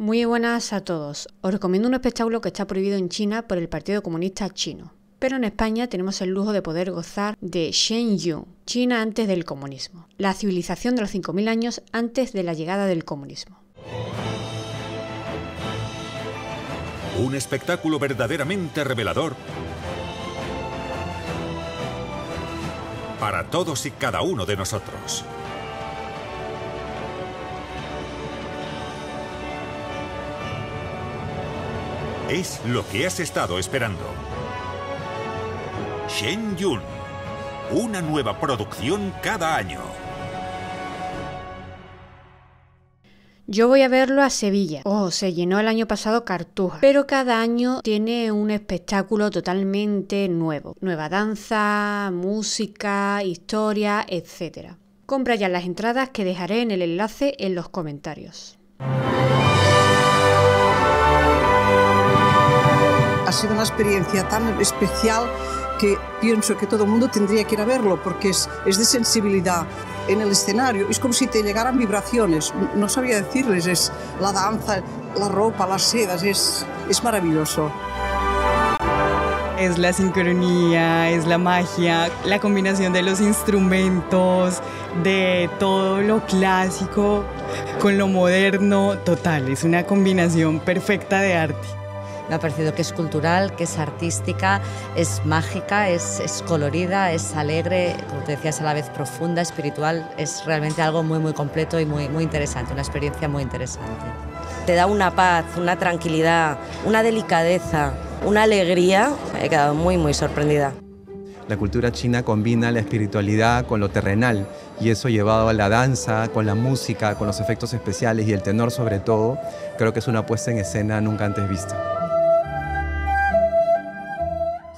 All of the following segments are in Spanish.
Muy buenas a todos. Os recomiendo un espectáculo que está prohibido en China por el Partido Comunista Chino. Pero en España tenemos el lujo de poder gozar de Shen Yun, China antes del comunismo. La civilización de los 5000 años antes de la llegada del comunismo. Un espectáculo verdaderamente revelador para todos y cada uno de nosotros. Es lo que has estado esperando. Shen Yun, una nueva producción cada año. Yo voy a verlo a Sevilla. Se llenó el año pasado Cartuja. Pero cada año tiene un espectáculo totalmente nuevo. Nueva danza, música, historia, etc. Compra ya las entradas que dejaré en el enlace en los comentarios. Ha sido una experiencia tan especial que pienso que todo el mundo tendría que ir a verlo, porque es de sensibilidad. En el escenario es como si te llegaran vibraciones, no sabía decirles, es la danza, la ropa, las sedas, es maravilloso. Es la sincronía, es la magia, la combinación de los instrumentos, de todo lo clásico con lo moderno, total, es una combinación perfecta de arte. Me ha parecido que es cultural, que es artística, es mágica, es colorida, es alegre, como te decías, a la vez profunda, espiritual. Es realmente algo muy, muy completo y muy interesante, una experiencia muy interesante. Te da una paz, una tranquilidad, una delicadeza, una alegría. He quedado muy, muy sorprendida. La cultura china combina la espiritualidad con lo terrenal, y eso llevado a la danza, con la música, con los efectos especiales y el tenor sobre todo, creo que es una puesta en escena nunca antes vista.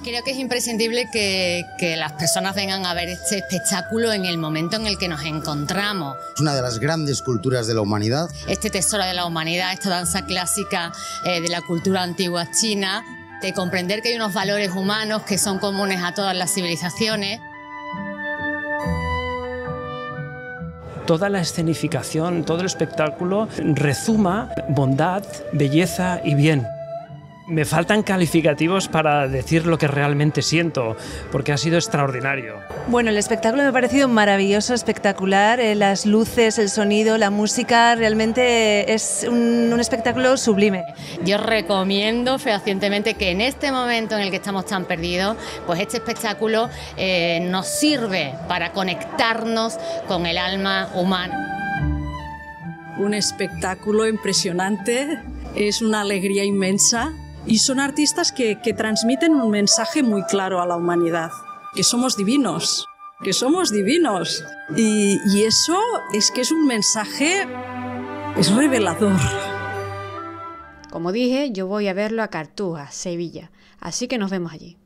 Creo que es imprescindible que las personas vengan a ver este espectáculo en el momento en el que nos encontramos. Es una de las grandes culturas de la humanidad. Este tesoro de la humanidad, esta danza clásica de la cultura antigua china, de comprender que hay unos valores humanos que son comunes a todas las civilizaciones. Toda la escenificación, todo el espectáculo rezuma bondad, belleza y bien. Me faltan calificativos para decir lo que realmente siento, porque ha sido extraordinario. Bueno, el espectáculo me ha parecido maravilloso, espectacular. Las luces, el sonido, la música, realmente es un espectáculo sublime. Yo recomiendo fehacientemente que en este momento en el que estamos tan perdidos, pues este espectáculo nos sirve para conectarnos con el alma humana. Un espectáculo impresionante, es una alegría inmensa. Y son artistas que transmiten un mensaje muy claro a la humanidad, que somos divinos, y eso es que es un mensaje, es revelador. Como dije, yo voy a verlo a Cartuja, Sevilla, así que nos vemos allí.